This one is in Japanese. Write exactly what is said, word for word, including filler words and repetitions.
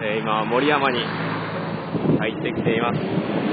えー、今は守山に入ってきています。